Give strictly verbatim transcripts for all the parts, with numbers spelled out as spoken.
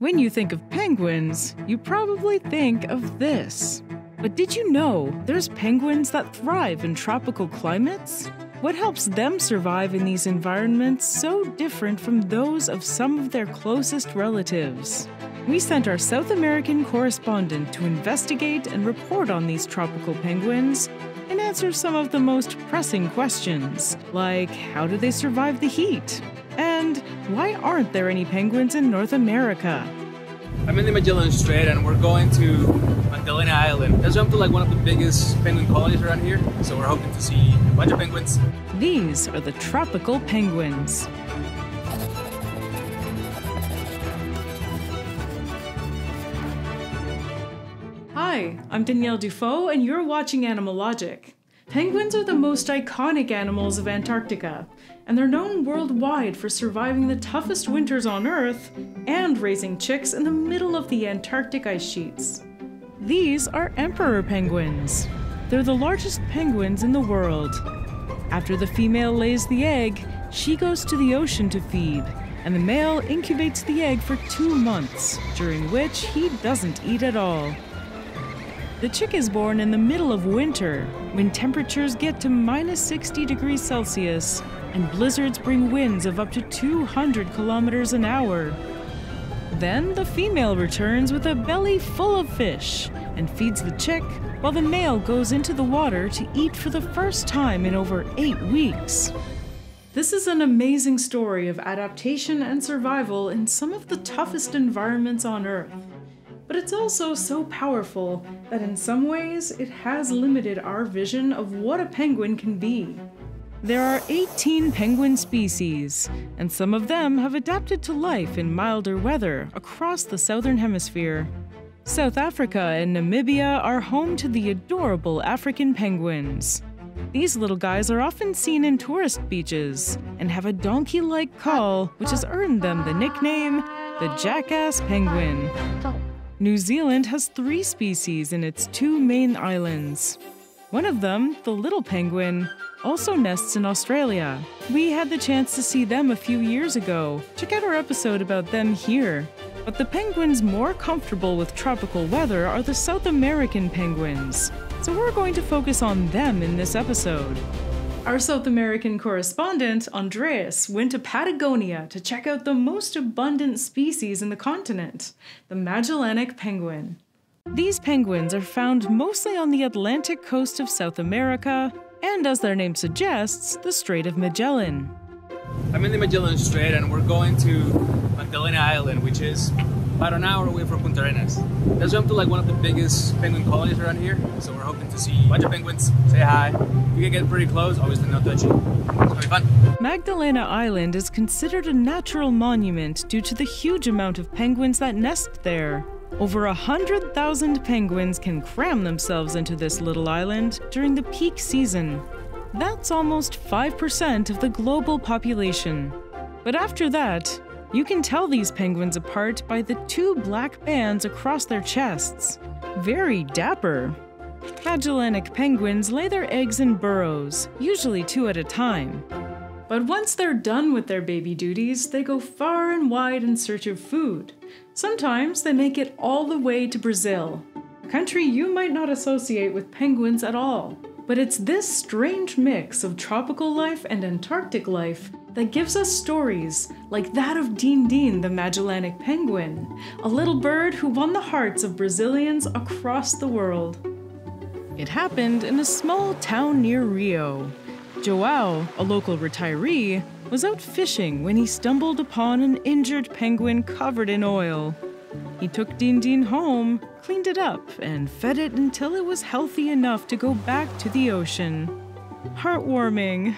When you think of penguins, you probably think of this. But did you know there's penguins that thrive in tropical climates? What helps them survive in these environments so different from those of some of their closest relatives? We sent our South American correspondent to investigate and report on these tropical penguins and answer some of the most pressing questions, like how do they survive the heat? And why aren't there any penguins in North America? I'm in the Magellan Strait and we're going to Magdalena Island. That's home to like one of the biggest penguin colonies around here, so we're hoping to see a bunch of penguins. These are the tropical penguins. Hi, I'm Danielle Dufault and you're watching Animalogic. Penguins are the most iconic animals of Antarctica, and they're known worldwide for surviving the toughest winters on Earth and raising chicks in the middle of the Antarctic ice sheets. These are emperor penguins. They're the largest penguins in the world. After the female lays the egg, she goes to the ocean to feed, and the male incubates the egg for two months, during which he doesn't eat at all. The chick is born in the middle of winter, when temperatures get to minus sixty degrees Celsius, and blizzards bring winds of up to two hundred kilometers an hour. Then the female returns with a belly full of fish and feeds the chick, while the male goes into the water to eat for the first time in over eight weeks. This is an amazing story of adaptation and survival in some of the toughest environments on Earth. But it's also so powerful that in some ways it has limited our vision of what a penguin can be. There are eighteen penguin species, and some of them have adapted to life in milder weather across the southern hemisphere. South Africa and Namibia are home to the adorable African penguins. These little guys are often seen in tourist beaches and have a donkey-like call, which has earned them the nickname the Jackass Penguin. New Zealand has three species in its two main islands. One of them, the little penguin, also nests in Australia. We had the chance to see them a few years ago. Check out our episode about them here. But the penguins more comfortable with tropical weather are the South American penguins, so we're going to focus on them in this episode. Our South American correspondent, Andreas, went to Patagonia to check out the most abundant species in the continent, the Magellanic penguin. These penguins are found mostly on the Atlantic coast of South America, and as their name suggests, the Strait of Magellan. I'm in the Magellan Strait and we're going to Magdalena Island, which is about an hour away from Punta Arenas. That's home to like one of the biggest penguin colonies around here, so we're hoping to see a bunch of penguins, say hi. You can get pretty close, obviously no touching. It's gonna be fun. Magdalena Island is considered a natural monument due to the huge amount of penguins that nest there. Over one hundred thousand penguins can cram themselves into this little island during the peak season. That's almost five percent of the global population. But after that, you can tell these penguins apart by the two black bands across their chests. Very dapper. Magellanic penguins lay their eggs in burrows, usually two at a time. But once they're done with their baby duties, they go far and wide in search of food. Sometimes they make it all the way to Brazil, a country you might not associate with penguins at all. But it's this strange mix of tropical life and Antarctic life that gives us stories like that of Dindin, the Magellanic penguin, a little bird who won the hearts of Brazilians across the world. It happened in a small town near Rio. Joao, a local retiree, was out fishing when he stumbled upon an injured penguin covered in oil. He took Dindin home, cleaned it up, and fed it until it was healthy enough to go back to the ocean. Heartwarming.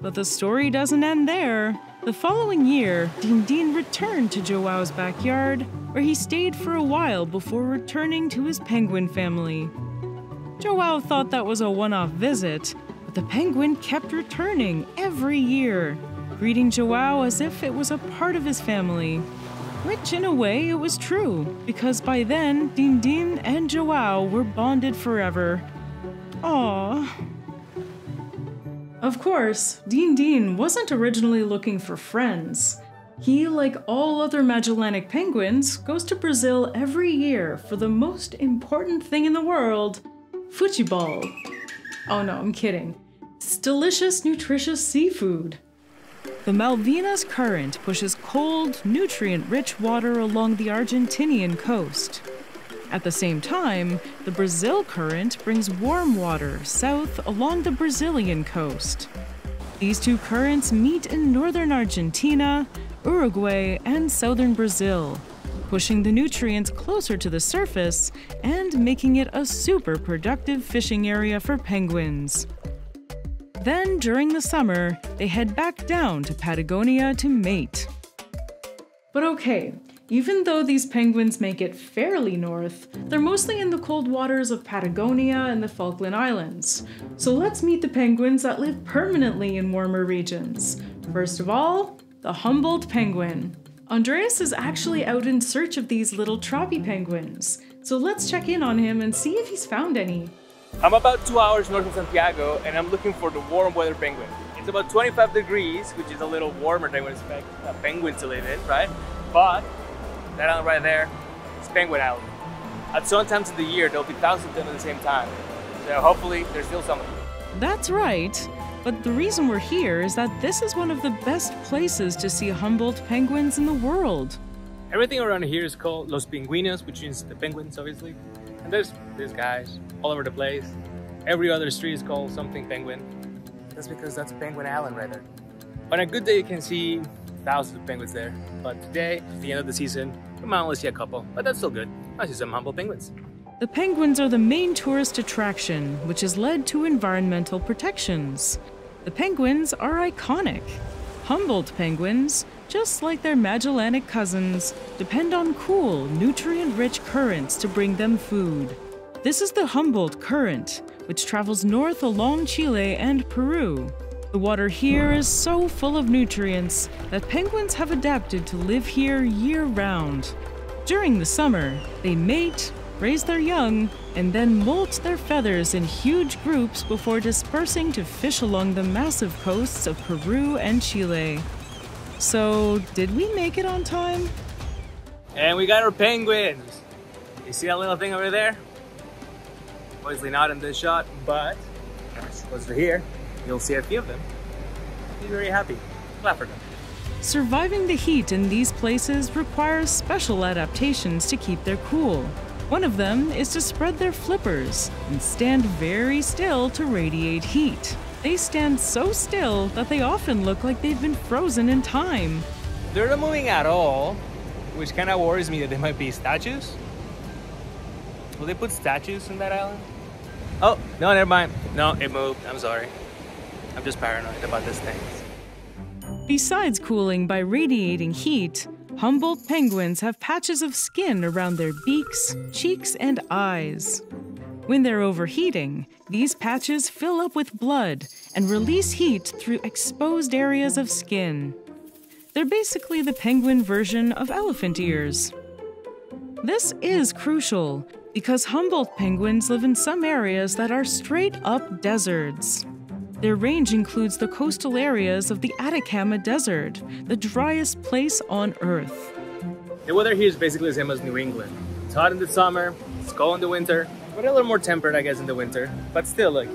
But the story doesn't end there. The following year, Dindin returned to Joao's backyard, where he stayed for a while before returning to his penguin family. Joao thought that was a one-off visit, but the penguin kept returning every year, greeting Joao as if it was a part of his family. Which, in a way, it was true, because by then, Dindin and Joao were bonded forever. Aww. Of course, Dindin wasn't originally looking for friends. He, like all other Magellanic penguins, goes to Brazil every year for the most important thing in the world, futebol. Oh no, I'm kidding. It's delicious, nutritious seafood. The Malvinas current pushes cold, nutrient-rich water along the Argentinian coast. At the same time, the Brazil current brings warm water south along the Brazilian coast. These two currents meet in northern Argentina, Uruguay, and southern Brazil, pushing the nutrients closer to the surface and making it a super productive fishing area for penguins. Then, during the summer, they head back down to Patagonia to mate. But okay, even though these penguins make it fairly north, they're mostly in the cold waters of Patagonia and the Falkland Islands. So let's meet the penguins that live permanently in warmer regions. First of all, the Humboldt penguin. Andreas is actually out in search of these little trophy penguins. So let's check in on him and see if he's found any. I'm about two hours north of Santiago and I'm looking for the warm weather penguin. It's about twenty-five degrees, which is a little warmer than I would expect a penguin to live in, right? But that island right there is Penguin Island. At some times of the year, there'll be thousands of them at the same time. So hopefully there's still some of them. That's right. But the reason we're here is that this is one of the best places to see Humboldt penguins in the world. Everything around here is called Los Pinguinos, which means the penguins, obviously. And there's these guys all over the place. Every other street is called something penguin. That's because that's Penguin Island right there. On a good day, you can see thousands of penguins there. But today, at the end of the season, come on, let's see a couple. But that's still good. I see some Humboldt penguins. The penguins are the main tourist attraction, which has led to environmental protections. The penguins are iconic. Humboldt penguins, just like their Magellanic cousins, depend on cool, nutrient-rich currents to bring them food. This is the Humboldt current, which travels north along Chile and Peru. The water here is so full of nutrients that penguins have adapted to live here year-round. During the summer, they mate, raise their young, and then molt their feathers in huge groups before dispersing to fish along the massive coasts of Peru and Chile. So, did we make it on time? And we got our penguins! You see that little thing over there? Obviously not in this shot, but close to here, you'll see a few of them. Be very happy. Clap for them. Surviving the heat in these places requires special adaptations to keep their cool. One of them is to spread their flippers and stand very still to radiate heat. They stand so still that they often look like they've been frozen in time. They're not moving at all, which kind of worries me that they might be statues. Will they put statues in that island? Oh, no, never mind. No, it moved. I'm sorry. I'm just paranoid about this thing. Besides cooling by radiating heat, Humboldt penguins have patches of skin around their beaks, cheeks, and eyes. When they're overheating, these patches fill up with blood and release heat through exposed areas of skin. They're basically the penguin version of elephant ears. This is crucial because Humboldt penguins live in some areas that are straight-up deserts. Their range includes the coastal areas of the Atacama Desert, the driest place on Earth. The weather here is basically the same as New England. It's hot in the summer, it's cold in the winter, but a little more temperate, I guess, in the winter. But still, like,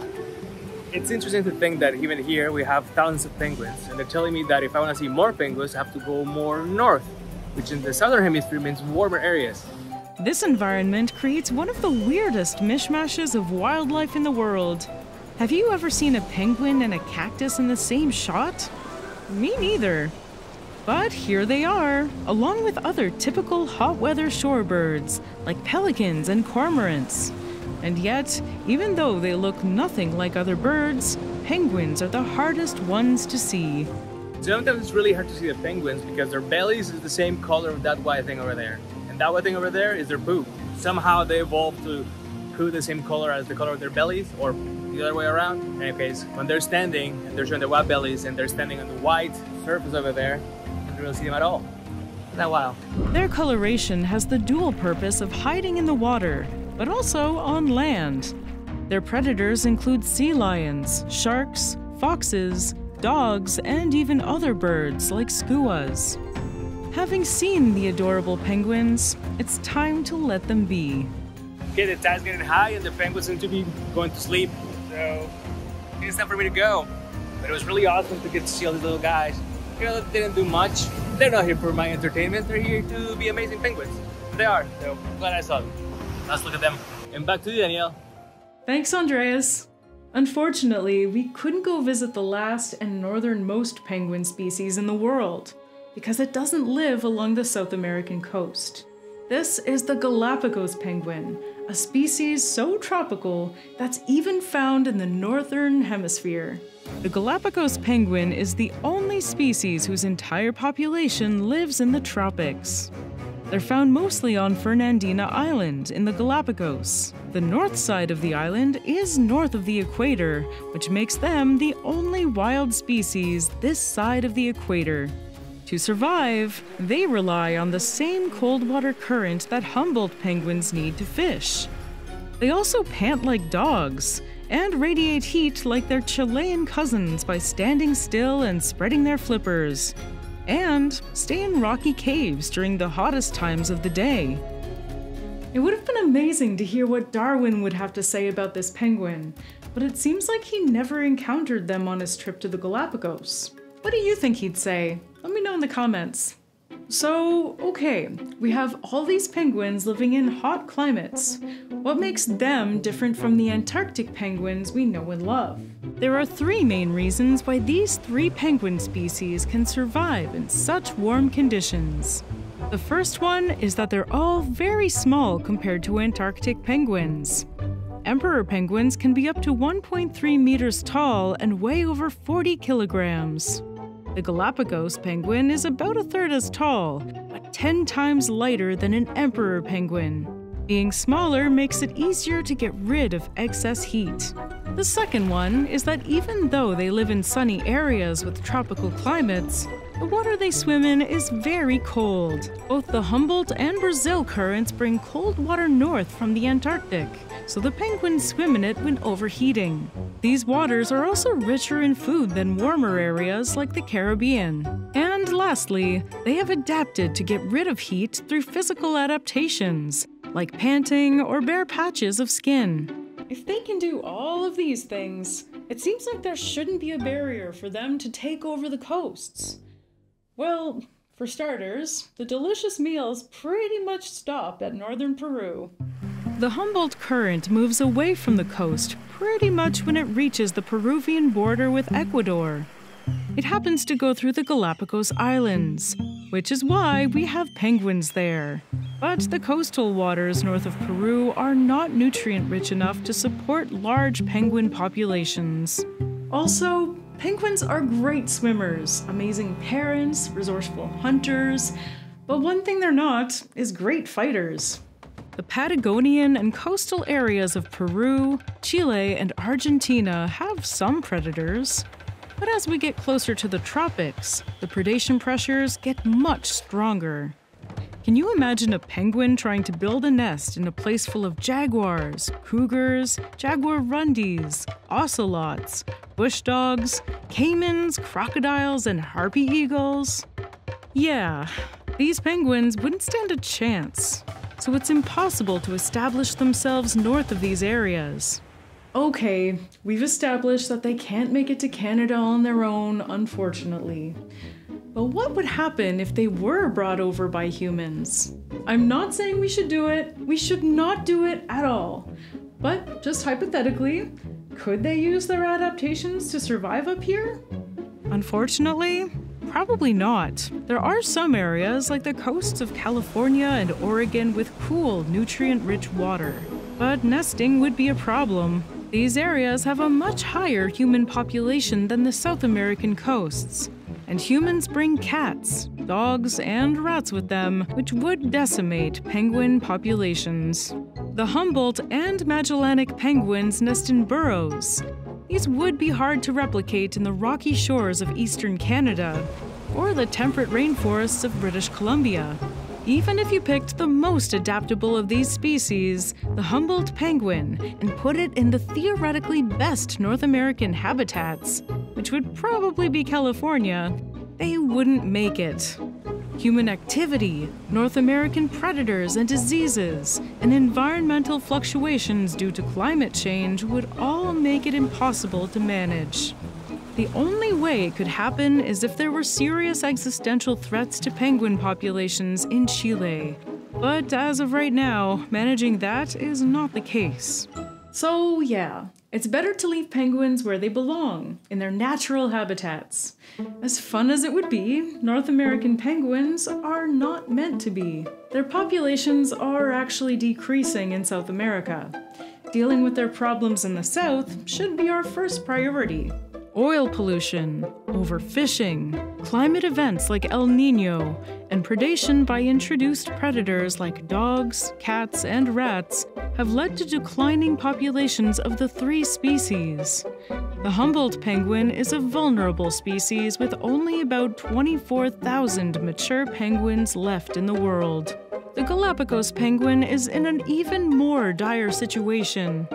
it's interesting to think that even here we have thousands of penguins, and they're telling me that if I want to see more penguins, I have to go more north, which in the southern hemisphere means warmer areas. This environment creates one of the weirdest mishmashes of wildlife in the world. Have you ever seen a penguin and a cactus in the same shot? Me neither. But here they are, along with other typical hot-weather shorebirds, like pelicans and cormorants. And yet, even though they look nothing like other birds, penguins are the hardest ones to see. Sometimes it's really hard to see the penguins because their bellies is the same color of that white thing over there. And that white thing over there is their poop. Somehow they evolved to poo the same color as the color of their bellies, or the other way around. In any case, when they're standing and they're showing their white bellies and they're standing on the white surface over there, you don't really see them at all. Isn't that wild? Their coloration has the dual purpose of hiding in the water, but also on land. Their predators include sea lions, sharks, foxes, dogs, and even other birds like skuas. Having seen the adorable penguins, it's time to let them be. Okay, the tide's getting high and the penguins seem to be going to sleep, so it's time for me to go. But it was really awesome to get to see all these little guys. You know, they didn't do much. They're not here for my entertainment. They're here to be amazing penguins. They are, so glad I saw them. Let's look at them. And back to you, Danielle. Thanks, Andreas. Unfortunately, we couldn't go visit the last and northernmost penguin species in the world because it doesn't live along the South American coast. This is the Galapagos penguin, a species so tropical that's even found in the northern hemisphere. The Galapagos penguin is the only species whose entire population lives in the tropics. They're found mostly on Fernandina Island in the Galapagos. The north side of the island is north of the equator, which makes them the only wild species this side of the equator. To survive, they rely on the same cold water current that Humboldt penguins need to fish. They also pant like dogs and radiate heat like their Chilean cousins by standing still and spreading their flippers, and stay in rocky caves during the hottest times of the day. It would have been amazing to hear what Darwin would have to say about this penguin, but it seems like he never encountered them on his trip to the Galapagos. What do you think he'd say? Let me know in the comments. So, okay, we have all these penguins living in hot climates. What makes them different from the Antarctic penguins we know and love? There are three main reasons why these three penguin species can survive in such warm conditions. The first one is that they're all very small compared to Antarctic penguins. Emperor penguins can be up to one point three meters tall and weigh over forty kilograms. The Galapagos penguin is about a third as tall, but ten times lighter than an emperor penguin. Being smaller makes it easier to get rid of excess heat. The second one is that even though they live in sunny areas with tropical climates, the water they swim in is very cold. Both the Humboldt and Brazil currents bring cold water north from the Antarctic, so the penguins swim in it when overheating. These waters are also richer in food than warmer areas like the Caribbean. And lastly, they have adapted to get rid of heat through physical adaptations, like panting or bare patches of skin. If they can do all of these things, it seems like there shouldn't be a barrier for them to take over the coasts. Well, for starters, the delicious meals pretty much stop at northern Peru. The Humboldt current moves away from the coast pretty much when it reaches the Peruvian border with Ecuador. It happens to go through the Galapagos Islands, which is why we have penguins there. But the coastal waters north of Peru are not nutrient-rich enough to support large penguin populations. Also, penguins are great swimmers, amazing parents, resourceful hunters, but one thing they're not is great fighters. The Patagonian and coastal areas of Peru, Chile, and Argentina have some predators. But as we get closer to the tropics, the predation pressures get much stronger. Can you imagine a penguin trying to build a nest in a place full of jaguars, cougars, jaguarundis, ocelots, bush dogs, caimans, crocodiles, and harpy eagles? Yeah, these penguins wouldn't stand a chance. So it's impossible to establish themselves north of these areas. Okay, we've established that they can't make it to Canada on their own, unfortunately. But what would happen if they were brought over by humans? I'm not saying we should do it. We should not do it at all. But just hypothetically, could they use their adaptations to survive up here? Unfortunately, probably not. There are some areas, like the coasts of California and Oregon, with cool, nutrient-rich water. But nesting would be a problem. These areas have a much higher human population than the South American coasts, and humans bring cats, dogs, and rats with them, which would decimate penguin populations. The Humboldt and Magellanic penguins nest in burrows. These would be hard to replicate in the rocky shores of eastern Canada or the temperate rainforests of British Columbia. Even if you picked the most adaptable of these species, the Humboldt penguin, and put it in the theoretically best North American habitats, which would probably be California, they wouldn't make it. human activity, North American predators and diseases, and environmental fluctuations due to climate change would all make it impossible to manage. The only way it could happen is if there were serious existential threats to penguin populations in Chile. But as of right now, managing that is not the case. So yeah, it's better to leave penguins where they belong, in their natural habitats. As fun as it would be, North American penguins are not meant to be. Their populations are actually decreasing in South America. Dealing with their problems in the South should be our first priority. Oil pollution, overfishing, climate events like El Niño, and predation by introduced predators like dogs, cats, and rats have led to declining populations of the three species. The Humboldt penguin is a vulnerable species with only about twenty-four thousand mature penguins left in the world. The Galapagos penguin is in an even more dire situation.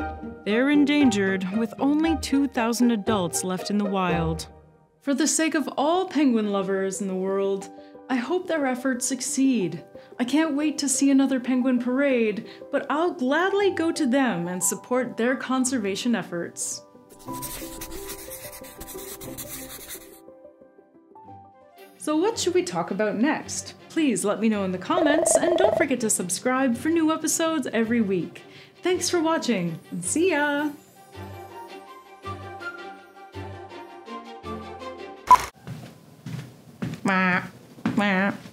They're endangered with only two thousand adults left in the wild. For the sake of all penguin lovers in the world, I hope their efforts succeed. I can't wait to see another penguin parade, but I'll gladly go to them and support their conservation efforts. So what should we talk about next? Please let me know in the comments, and don't forget to subscribe for new episodes every week. Thanks for watching, and see ya! Mwah. Mwah.